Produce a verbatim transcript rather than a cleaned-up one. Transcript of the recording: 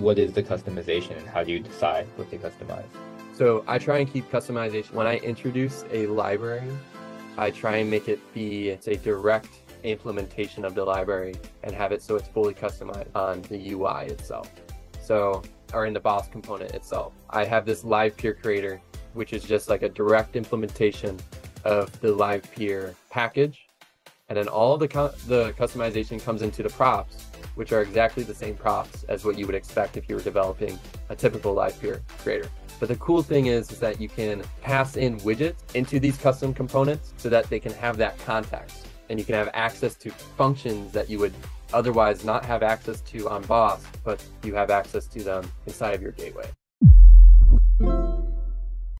what is the customization and how do you decide what to customize? So I try and keep customization. When I introduce a library, I try and make it be it's a direct implementation of the library and have it so it's fully customized on the U I itself. So, or in the B O S component itself. I have this Livepeer creator, which is just like a direct implementation of the Livepeer package. And then all the, the customization comes into the props, which are exactly the same props as what you would expect if you were developing a typical Livepeer creator. But the cool thing is, is that you can pass in widgets into these custom components so that they can have that context. And you can have access to functions that you would otherwise not have access to on B O S, but you have access to them inside of your gateway.